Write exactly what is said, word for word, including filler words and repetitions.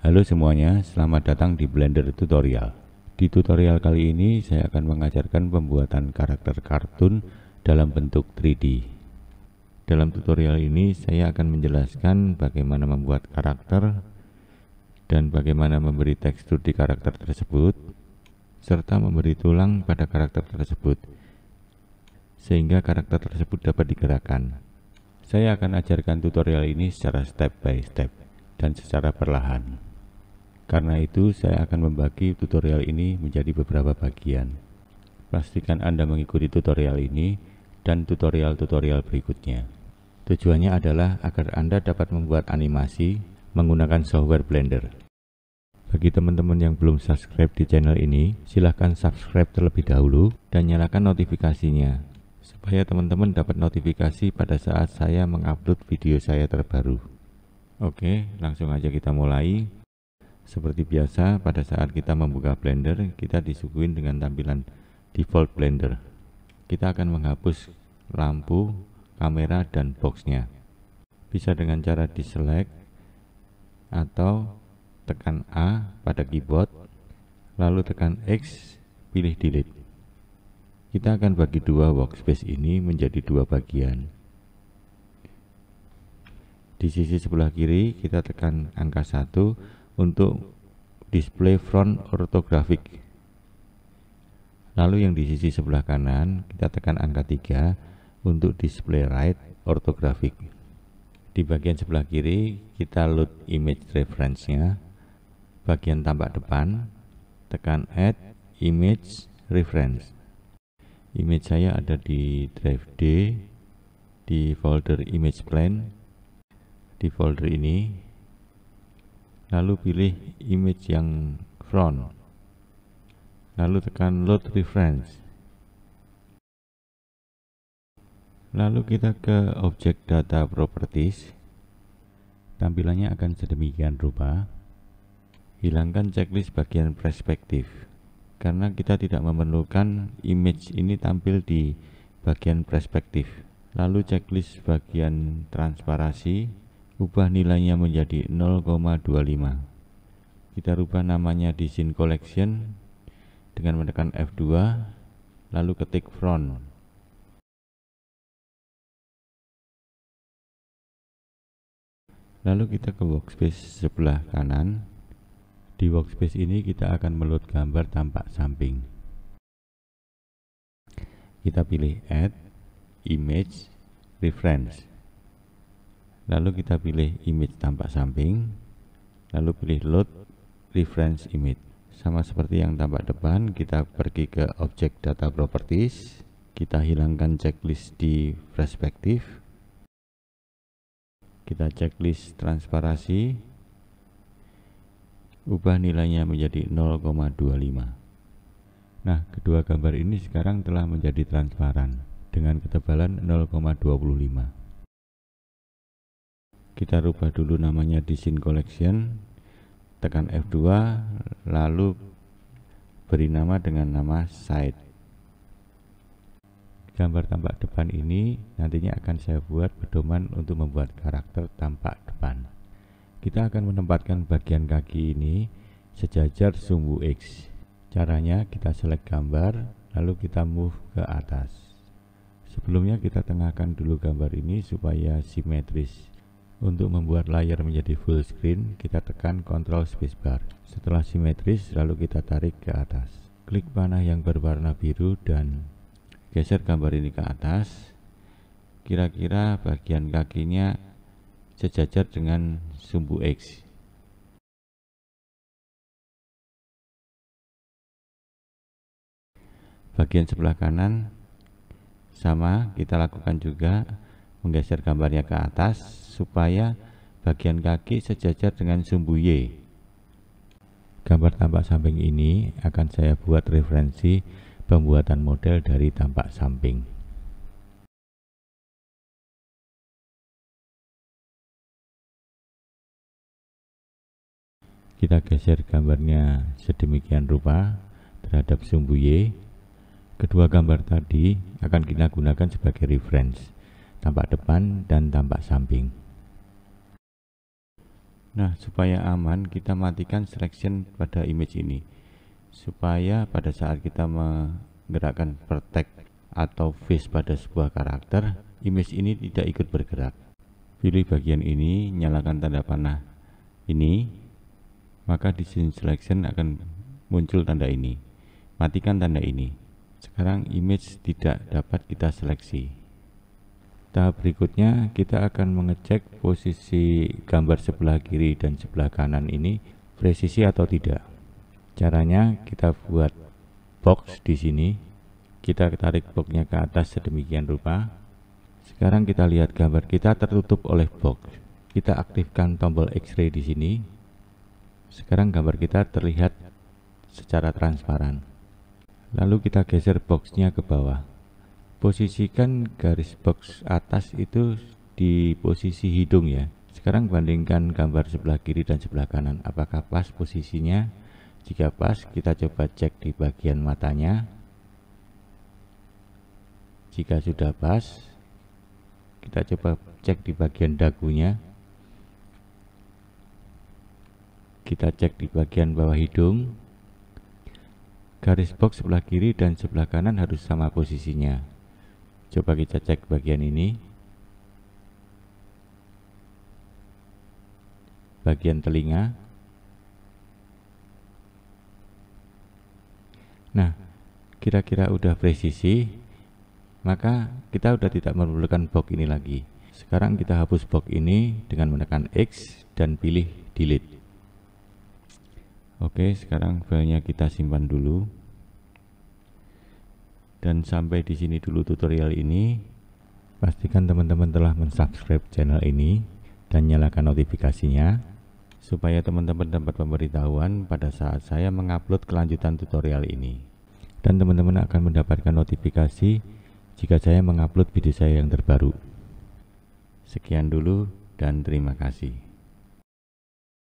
Halo semuanya, selamat datang di Blender tutorial. Di tutorial kali ini saya akan mengajarkan pembuatan karakter kartun dalam bentuk tiga D. Dalam tutorial ini saya akan menjelaskan bagaimana membuat karakter dan bagaimana memberi tekstur di karakter tersebut serta memberi tulang pada karakter tersebut sehingga karakter tersebut dapat digerakkan. Saya akan ajarkan tutorial ini secara step by step dan secara perlahan. Karena itu, saya akan membagi tutorial ini menjadi beberapa bagian. Pastikan Anda mengikuti tutorial ini dan tutorial-tutorial berikutnya. Tujuannya adalah agar Anda dapat membuat animasi menggunakan software Blender. Bagi teman-teman yang belum subscribe di channel ini, silahkan subscribe terlebih dahulu dan nyalakan notifikasinya, supaya teman-teman dapat notifikasi pada saat saya mengupload video saya terbaru. Oke, langsung aja kita mulai. Seperti biasa, pada saat kita membuka Blender, kita disuguhin dengan tampilan default Blender. Kita akan menghapus lampu, kamera, dan boxnya. Bisa dengan cara di-select atau tekan A pada keyboard, lalu tekan X, pilih delete. Kita akan bagi dua workspace ini menjadi dua bagian. Di sisi sebelah kiri, kita tekan angka satu untuk display front orthographic. Lalu yang di sisi sebelah kanan kita tekan angka tiga untuk display right orthographic. Di bagian sebelah kiri kita load image reference-nya. Bagian tampak depan tekan add image reference. Image saya ada di drive D, di folder image plan. Di folder ini lalu pilih image yang front, lalu tekan load reference. Lalu kita ke object data properties. Tampilannya akan sedemikian rupa. Hilangkan checklist bagian perspektif karena kita tidak memerlukan image ini tampil di bagian perspektif. Lalu checklist bagian transparansi, ubah nilainya menjadi nol koma dua lima. Kita rubah namanya di scene collection dengan menekan F dua lalu ketik front. Lalu kita ke workspace sebelah kanan. Di workspace ini kita akan meload gambar tampak samping. Kita pilih add image reference. Lalu kita pilih image tampak samping, lalu pilih load reference image. Sama seperti yang tampak depan, kita pergi ke object data properties, kita hilangkan checklist di perspektif, kita checklist transparansi, ubah nilainya menjadi nol koma dua lima. Nah, kedua gambar ini sekarang telah menjadi transparan dengan ketebalan nol koma dua lima. Kita rubah dulu namanya di scene collection, tekan F dua lalu beri nama dengan nama side. Gambar tampak depan ini nantinya akan saya buat pedoman untuk membuat karakter tampak depan. Kita akan menempatkan bagian kaki ini sejajar sumbu X. Caranya kita select gambar lalu kita move ke atas. Sebelumnya kita tengahkan dulu gambar ini supaya simetris. Untuk membuat layar menjadi full screen, kita tekan Ctrl Spacebar. Setelah simetris, lalu kita tarik ke atas. Klik panah yang berwarna biru dan geser gambar ini ke atas. Kira-kira bagian kakinya sejajar dengan sumbu X. Bagian sebelah kanan sama, kita lakukan juga. Menggeser gambarnya ke atas supaya bagian kaki sejajar dengan sumbu Y. Gambar tampak samping ini akan saya buat referensi pembuatan model dari tampak samping. Kita geser gambarnya sedemikian rupa terhadap sumbu Y. Kedua gambar tadi akan kita gunakan sebagai referensi. Tampak depan dan tampak samping. Nah, supaya aman kita matikan selection pada image ini, supaya pada saat kita menggerakkan vertex atau face pada sebuah karakter, image ini tidak ikut bergerak. Pilih bagian ini, nyalakan tanda panah ini, maka di scene selection akan muncul tanda ini. Matikan tanda ini. Sekarang image tidak dapat kita seleksi. Tahap berikutnya kita akan mengecek posisi gambar sebelah kiri dan sebelah kanan ini presisi atau tidak. Caranya kita buat box di sini. Kita tarik boxnya ke atas sedemikian rupa. Sekarang kita lihat gambar kita tertutup oleh box. Kita aktifkan tombol X-ray di sini. Sekarang gambar kita terlihat secara transparan. Lalu kita geser boxnya ke bawah. Posisikan garis box atas itu di posisi hidung ya. Sekarang bandingkan gambar sebelah kiri dan sebelah kanan, apakah pas posisinya. Jika pas, kita coba cek di bagian matanya. Jika sudah pas, kita coba cek di bagian dagunya. Kita cek di bagian bawah hidung. Garis box sebelah kiri dan sebelah kanan harus sama posisinya. Coba kita cek bagian ini, bagian telinga. Nah, kira-kira udah presisi, maka kita udah tidak memerlukan box ini lagi. Sekarang kita hapus box ini dengan menekan X dan pilih delete. Oke, sekarang filenya kita simpan dulu. Dan sampai di sini dulu tutorial ini. Pastikan teman-teman telah mensubscribe channel ini dan nyalakan notifikasinya, supaya teman-teman dapat pemberitahuan pada saat saya mengupload kelanjutan tutorial ini. Dan teman-teman akan mendapatkan notifikasi jika saya mengupload video saya yang terbaru. Sekian dulu dan terima kasih.